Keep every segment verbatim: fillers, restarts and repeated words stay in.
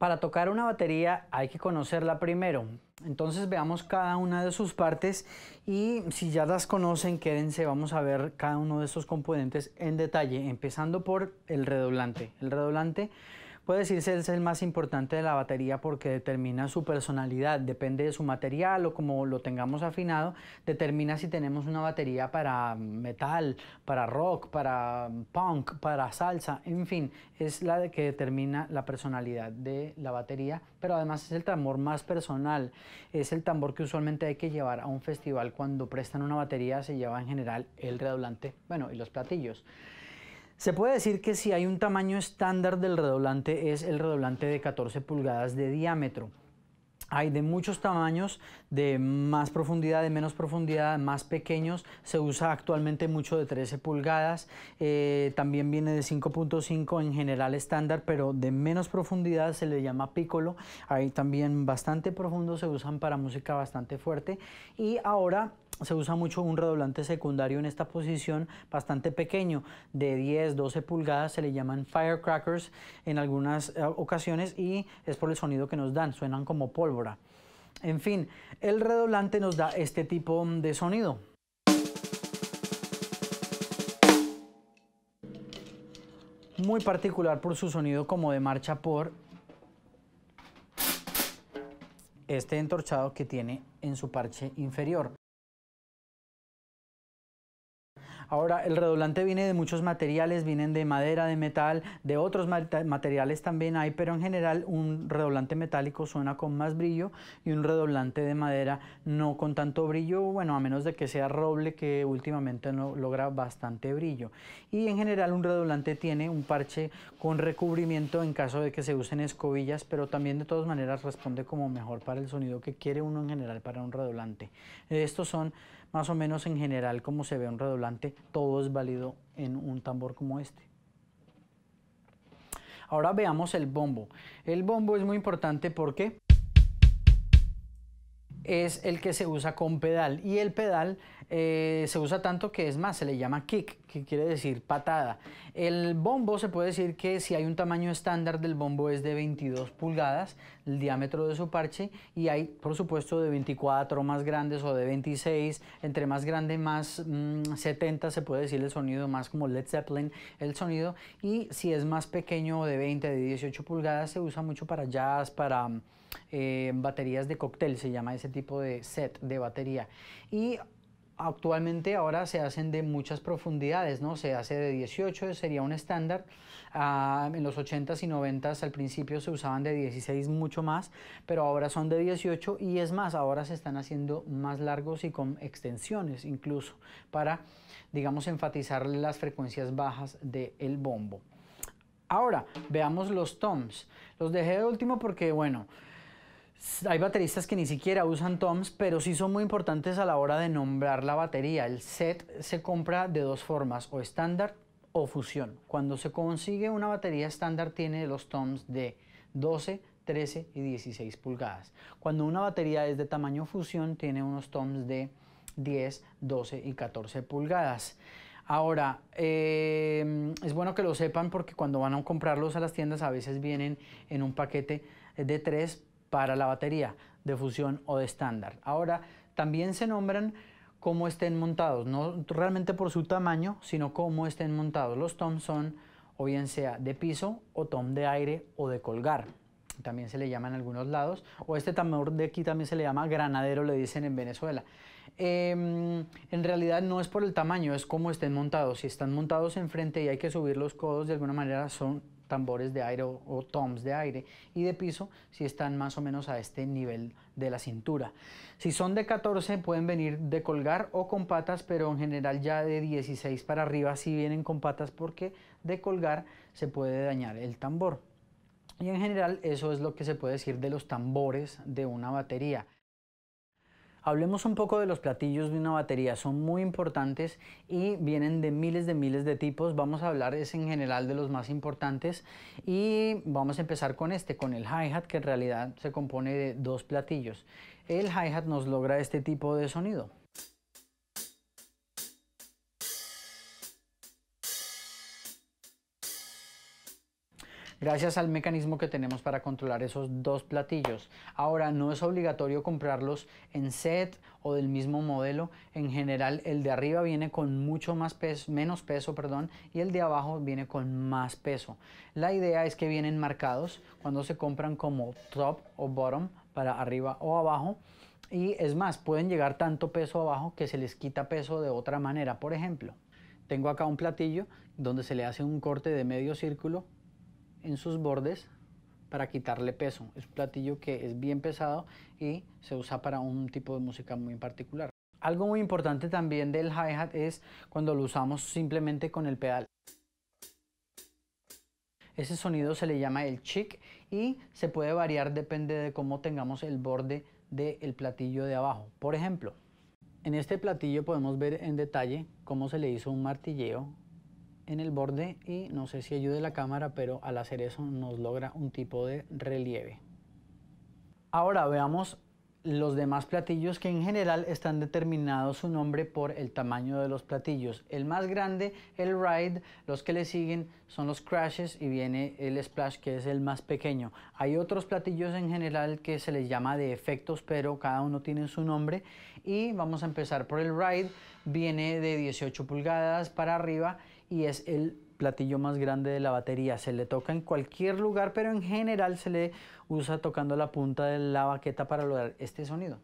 Para tocar una batería hay que conocerla primero. Entonces veamos cada una de sus partes y si ya las conocen, quédense, vamos a ver cada uno de estos componentes en detalle, empezando por el redoblante. El redoblante puede decirse es el más importante de la batería porque determina su personalidad, depende de su material o como lo tengamos afinado, determina si tenemos una batería para metal, para rock, para punk, para salsa, en fin, es la que determina la personalidad de la batería, pero además es el tambor más personal, es el tambor que usualmente hay que llevar a un festival cuando prestan una batería, se lleva en general el redoblante, bueno, y los platillos. Se puede decir que si hay un tamaño estándar del redoblante es el redoblante de catorce pulgadas de diámetro. Hay de muchos tamaños, de más profundidad, de menos profundidad, más pequeños. Se usa actualmente mucho de trece pulgadas. Eh, también viene de cinco punto cinco en general estándar, pero de menos profundidad se le llama piccolo. Hay también bastante profundo, se usan para música bastante fuerte. Y ahora se usa mucho un redoblante secundario en esta posición, bastante pequeño, de diez, doce pulgadas, se le llaman firecrackers en algunas ocasiones y es por el sonido que nos dan, suenan como pólvora. En fin, el redoblante nos da este tipo de sonido. Muy particular por su sonido como de marcha por este entorchado que tiene en su parche inferior. Ahora, el redoblante viene de muchos materiales, vienen de madera, de metal, de otros materiales también hay, pero en general un redoblante metálico suena con más brillo y un redoblante de madera no con tanto brillo, bueno, a menos de que sea roble, que últimamente no logra bastante brillo. Y en general un redoblante tiene un parche con recubrimiento en caso de que se usen escobillas, pero también de todas maneras responde como mejor para el sonido que quiere uno en general para un redoblante. Estos son más o menos en general como se ve un redoblante. Todo es válido en un tambor como este. Ahora veamos el bombo. El bombo es muy importante porque es el que se usa con pedal y el pedal eh, se usa tanto que es más, se le llama kick, que quiere decir patada. El bombo se puede decir que si hay un tamaño estándar del bombo es de veintidós pulgadas, el diámetro de su parche, y hay por supuesto de veinticuatro más grandes o de veintiséis, entre más grande más mmm, setenta se puede decir el sonido, más como Led Zeppelin el sonido, y si es más pequeño de veinte, de dieciocho pulgadas se usa mucho para jazz, para eh, baterías de cóctel, se llama ese tipo tipo de set de batería, y actualmente ahora se hacen de muchas profundidades, ¿no? Se hace de dieciocho, sería un estándar. Uh, en los ochentas y noventas al principio se usaban de dieciséis, mucho más, pero ahora son de dieciocho y es más, ahora se están haciendo más largos y con extensiones incluso para, digamos, enfatizar las frecuencias bajas del bombo. Ahora veamos los toms. Los dejé de último porque, bueno, hay bateristas que ni siquiera usan toms, pero sí son muy importantes a la hora de nombrar la batería. El set se compra de dos formas, o estándar o fusión. Cuando se consigue una batería estándar tiene los toms de doce, trece y dieciséis pulgadas. Cuando una batería es de tamaño fusión tiene unos toms de diez, doce y catorce pulgadas. Ahora, eh, es bueno que lo sepan porque cuando van a comprarlos a las tiendas a veces vienen en un paquete de tres para la batería de fusión o de estándar. Ahora, también se nombran como estén montados, no realmente por su tamaño, sino como estén montados. Los toms son, o bien sea de piso, o tom de aire, o de colgar. También se le llama en algunos lados, o este tambor de aquí también se le llama granadero, le dicen en Venezuela. Eh, en realidad no es por el tamaño, es como estén montados. Si están montados enfrente y hay que subir los codos de alguna manera, son tambores de aire o, o toms de aire, y de piso si están más o menos a este nivel de la cintura. Si son de catorce pueden venir de colgar o con patas, pero en general ya de dieciséis para arriba si vienen con patas porque de colgar se puede dañar el tambor. Y en general eso es lo que se puede decir de los tambores de una batería. Hablemos un poco de los platillos de una batería, son muy importantes y vienen de miles de miles de tipos, vamos a hablar es en general de los más importantes y vamos a empezar con este, con el hi-hat, que en realidad se compone de dos platillos. El hi-hat nos logra este tipo de sonido. gracias al mecanismo que tenemos para controlar esos dos platillos. Ahora, no es obligatorio comprarlos en set o del mismo modelo. En general, el de arriba viene con mucho más peso, menos peso, perdón, y el de abajo viene con más peso. La idea es que vienen marcados cuando se compran como top o bottom, para arriba o abajo. Y es más, pueden llegar tanto peso abajo que se les quita peso de otra manera. Por ejemplo, tengo acá un platillo donde se le hace un corte de medio círculo en sus bordes para quitarle peso. Es un platillo que es bien pesado y se usa para un tipo de música muy particular. Algo muy importante también del hi-hat es cuando lo usamos simplemente con el pedal. Ese sonido se le llama el chick y se puede variar, depende de cómo tengamos el borde del platillo de abajo. Por ejemplo, en este platillo podemos ver en detalle cómo se le hizo un martilleo en el borde y no sé si ayude la cámara, pero al hacer eso nos logra un tipo de relieve. Ahora veamos los demás platillos, que en general están determinados su nombre por el tamaño de los platillos. El más grande, el ride, los que le siguen son los crashes y viene el splash, que es el más pequeño. Hay otros platillos en general que se les llama de efectos, pero cada uno tiene su nombre. Y vamos a empezar por el ride. Viene de dieciocho pulgadas para arriba y es el platillo más grande de la batería. Se le toca en cualquier lugar, pero en general se le usa tocando la punta de la baqueta para lograr este sonido.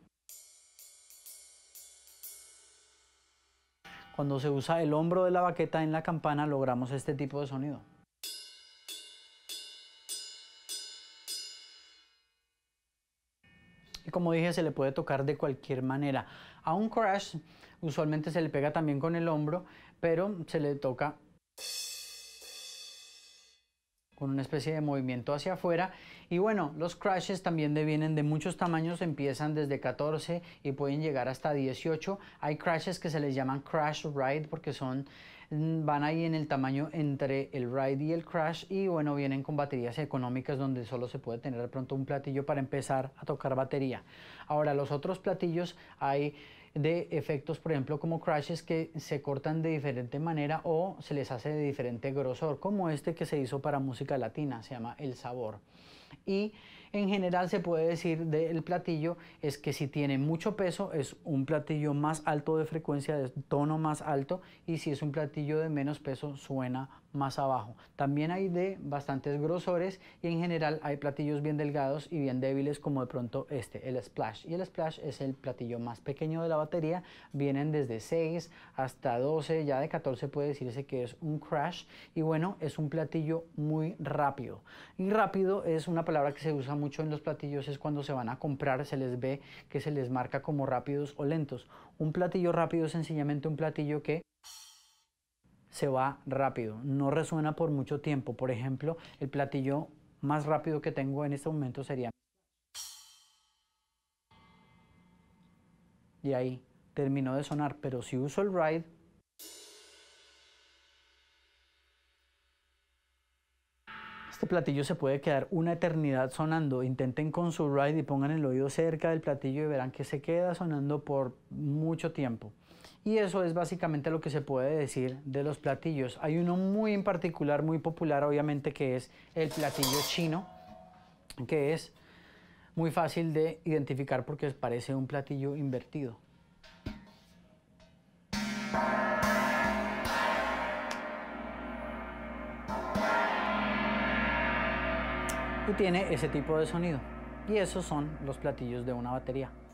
Cuando se usa el hombro de la baqueta en la campana, logramos este tipo de sonido. Y como dije, se le puede tocar de cualquier manera. A un crash usualmente se le pega también con el hombro, pero se le toca con una especie de movimiento hacia afuera. Y bueno, los crashes también vienen de muchos tamaños, empiezan desde catorce y pueden llegar hasta dieciocho. Hay crashes que se les llaman crash ride porque son, van ahí en el tamaño entre el ride y el crash, y bueno, vienen con baterías económicas donde solo se puede tener de pronto un platillo para empezar a tocar batería. Ahora, los otros platillos hay de efectos, por ejemplo, como crashes, que se cortan de diferente manera o se les hace de diferente grosor, como este que se hizo para música latina, se llama El Sabor. Y en general se puede decir del platillo es que si tiene mucho peso es un platillo más alto de frecuencia, de tono más alto, y si es un platillo de menos peso suena más abajo. También hay de bastantes grosores y en general hay platillos bien delgados y bien débiles, como de pronto este, el splash. Y el splash es el platillo más pequeño de la batería, vienen desde seis hasta doce, ya de catorce puede decirse que es un crash. Y bueno, es un platillo muy rápido. Y rápido es una palabra que se usa mucho en los platillos, es cuando se van a comprar, se les ve que se les marca como rápidos o lentos. Un platillo rápido es sencillamente un platillo que se va rápido, no resuena por mucho tiempo. Por ejemplo, el platillo más rápido que tengo en este momento sería, y ahí terminó de sonar. Pero si uso el ride, este platillo se puede quedar una eternidad sonando. Intenten con su ride y pongan el oído cerca del platillo y verán que se queda sonando por mucho tiempo. Y eso es básicamente lo que se puede decir de los platillos. Hay uno muy en particular, muy popular obviamente, que es el platillo chino, que es muy fácil de identificar porque parece un platillo invertido. Y tiene ese tipo de sonido. Y esos son los platillos de una batería.